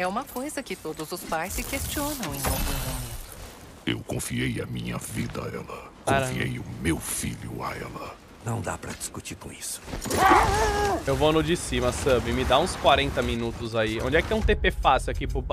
É uma coisa que todos os pais se questionam em algum momento. Eu confiei a minha vida a ela. Confiei o meu filho a ela. Não dá pra discutir com isso. Eu vou no de cima, Sub. Me dá uns 40 minutos aí. Onde é que tem um TP fácil aqui pro...